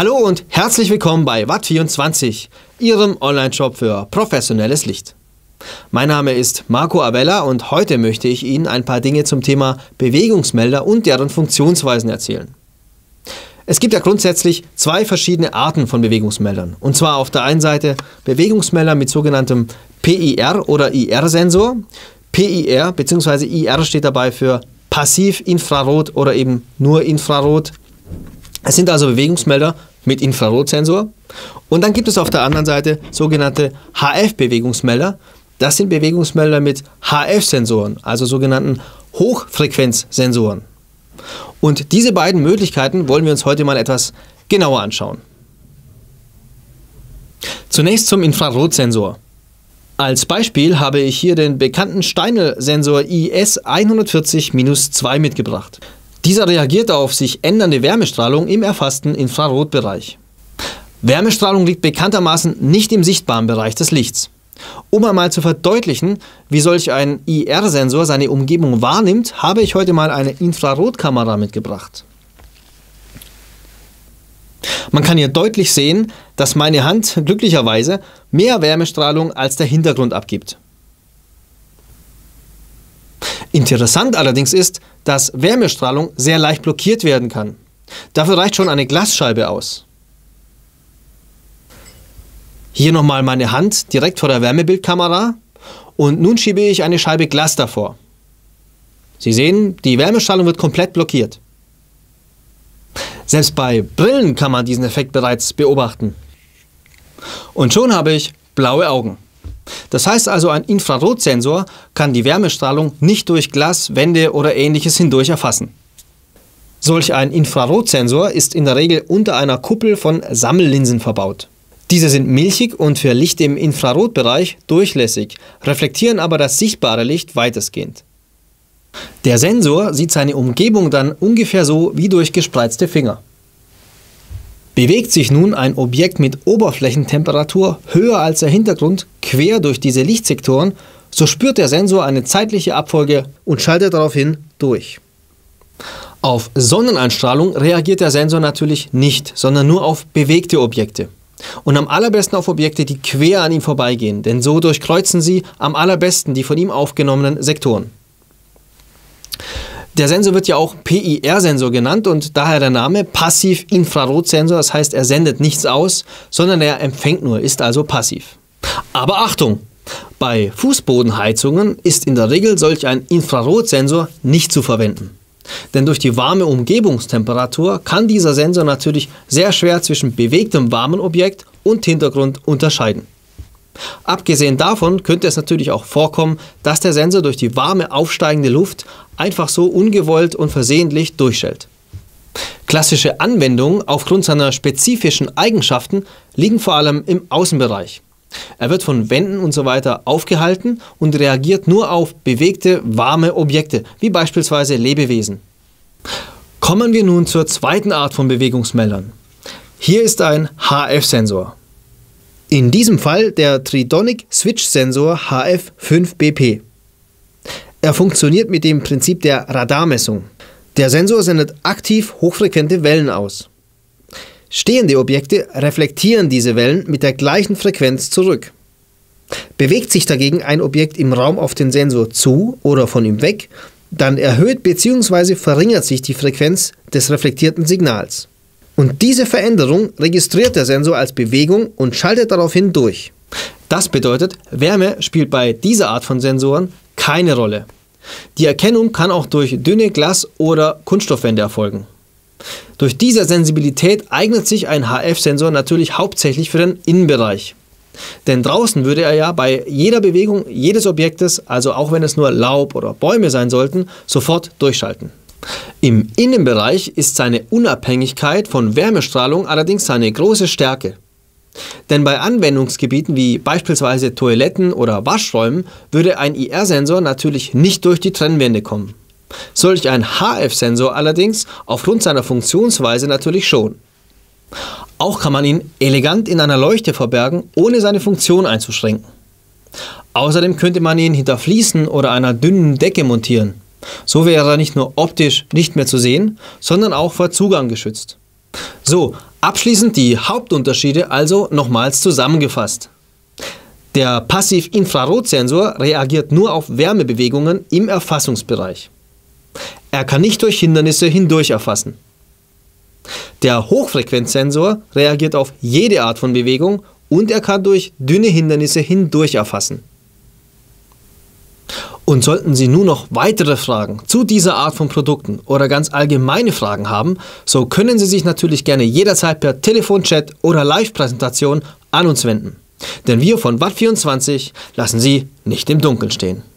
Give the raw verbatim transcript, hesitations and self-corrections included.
Hallo und herzlich willkommen bei Watt vierundzwanzig, Ihrem Online-Shop für professionelles Licht. Mein Name ist Marco Abella und heute möchte ich Ihnen ein paar Dinge zum Thema Bewegungsmelder und deren Funktionsweisen erzählen. Es gibt ja grundsätzlich zwei verschiedene Arten von Bewegungsmeldern. Und zwar auf der einen Seite Bewegungsmelder mit sogenanntem P I R oder I R-Sensor. P I R bzw. I R steht dabei für Passiv-Infrarot oder eben nur Infrarot. Es sind also Bewegungsmelder mit Infrarotsensor. Und dann gibt es auf der anderen Seite sogenannte H F-Bewegungsmelder. Das sind Bewegungsmelder mit H F-Sensoren, also sogenannten Hochfrequenzsensoren. Und diese beiden Möglichkeiten wollen wir uns heute mal etwas genauer anschauen. Zunächst zum Infrarotsensor. Als Beispiel habe ich hier den bekannten Steinel Sensor I S hundertvierzig minus zwei mitgebracht. Dieser reagiert auf sich ändernde Wärmestrahlung im erfassten Infrarotbereich. Wärmestrahlung liegt bekanntermaßen nicht im sichtbaren Bereich des Lichts. Um einmal zu verdeutlichen, wie solch ein I R-Sensor seine Umgebung wahrnimmt, habe ich heute mal eine Infrarotkamera mitgebracht. Man kann hier deutlich sehen, dass meine Hand glücklicherweise mehr Wärmestrahlung als der Hintergrund abgibt. Interessant allerdings ist, dass Wärmestrahlung sehr leicht blockiert werden kann. Dafür reicht schon eine Glasscheibe aus. Hier nochmal meine Hand direkt vor der Wärmebildkamera und nun schiebe ich eine Scheibe Glas davor. Sie sehen, die Wärmestrahlung wird komplett blockiert. Selbst bei Brillen kann man diesen Effekt bereits beobachten. Und schon habe ich blaue Augen. Das heißt also, ein Infrarotsensor kann die Wärmestrahlung nicht durch Glas, Wände oder Ähnliches hindurch erfassen. Solch ein Infrarotsensor ist in der Regel unter einer Kuppel von Sammellinsen verbaut. Diese sind milchig und für Licht im Infrarotbereich durchlässig, reflektieren aber das sichtbare Licht weitestgehend. Der Sensor sieht seine Umgebung dann ungefähr so wie durch gespreizte Finger. Bewegt sich nun ein Objekt mit Oberflächentemperatur höher als der Hintergrund quer durch diese Lichtsektoren, so spürt der Sensor eine zeitliche Abfolge und schaltet daraufhin durch. Auf Sonneneinstrahlung reagiert der Sensor natürlich nicht, sondern nur auf bewegte Objekte. Und am allerbesten auf Objekte, die quer an ihm vorbeigehen, denn so durchkreuzen sie am allerbesten die von ihm aufgenommenen Sektoren. Der Sensor wird ja auch P I R-Sensor genannt und daher der Name Passiv-Infrarotsensor, das heißt, er sendet nichts aus, sondern er empfängt nur, ist also passiv. Aber Achtung! Bei Fußbodenheizungen ist in der Regel solch ein Infrarotsensor nicht zu verwenden. Denn durch die warme Umgebungstemperatur kann dieser Sensor natürlich sehr schwer zwischen bewegtem warmen Objekt und Hintergrund unterscheiden. Abgesehen davon könnte es natürlich auch vorkommen, dass der Sensor durch die warme aufsteigende Luft einfach so ungewollt und versehentlich durchschellt. Klassische Anwendungen aufgrund seiner spezifischen Eigenschaften liegen vor allem im Außenbereich. Er wird von Wänden usw. aufgehalten und reagiert nur auf bewegte, warme Objekte, wie beispielsweise Lebewesen. Kommen wir nun zur zweiten Art von Bewegungsmeldern. Hier ist ein H F-Sensor. In diesem Fall der Tridonic Switch Sensor H F fünf B P. Er funktioniert mit dem Prinzip der Radarmessung. Der Sensor sendet aktiv hochfrequente Wellen aus. Stehende Objekte reflektieren diese Wellen mit der gleichen Frequenz zurück. Bewegt sich dagegen ein Objekt im Raum auf den Sensor zu oder von ihm weg, dann erhöht bzw. verringert sich die Frequenz des reflektierten Signals. Und diese Veränderung registriert der Sensor als Bewegung und schaltet daraufhin durch. Das bedeutet, Wärme spielt bei dieser Art von Sensoren keine Rolle. Die Erkennung kann auch durch dünne Glas- oder Kunststoffwände erfolgen. Durch diese Sensibilität eignet sich ein H F-Sensor natürlich hauptsächlich für den Innenbereich. Denn draußen würde er ja bei jeder Bewegung jedes Objektes, also auch wenn es nur Laub oder Bäume sein sollten, sofort durchschalten. Im Innenbereich ist seine Unabhängigkeit von Wärmestrahlung allerdings seine große Stärke. Denn bei Anwendungsgebieten wie beispielsweise Toiletten oder Waschräumen würde ein I R-Sensor natürlich nicht durch die Trennwände kommen. Solch ein H F-Sensor allerdings aufgrund seiner Funktionsweise natürlich schon. Auch kann man ihn elegant in einer Leuchte verbergen, ohne seine Funktion einzuschränken. Außerdem könnte man ihn hinter Fliesen oder einer dünnen Decke montieren. So wäre er nicht nur optisch nicht mehr zu sehen, sondern auch vor Zugang geschützt. So, Abschließend die Hauptunterschiede also nochmals zusammengefasst. Der Passiv-Infrarotsensor reagiert nur auf Wärmebewegungen im Erfassungsbereich. Er kann nicht durch Hindernisse hindurch erfassen. Der Hochfrequenzsensor reagiert auf jede Art von Bewegung und er kann durch dünne Hindernisse hindurch erfassen. Und sollten Sie nun noch weitere Fragen zu dieser Art von Produkten oder ganz allgemeine Fragen haben, so können Sie sich natürlich gerne jederzeit per Telefonchat oder Live-Präsentation an uns wenden. Denn wir von Watt vierundzwanzig lassen Sie nicht im Dunkeln stehen.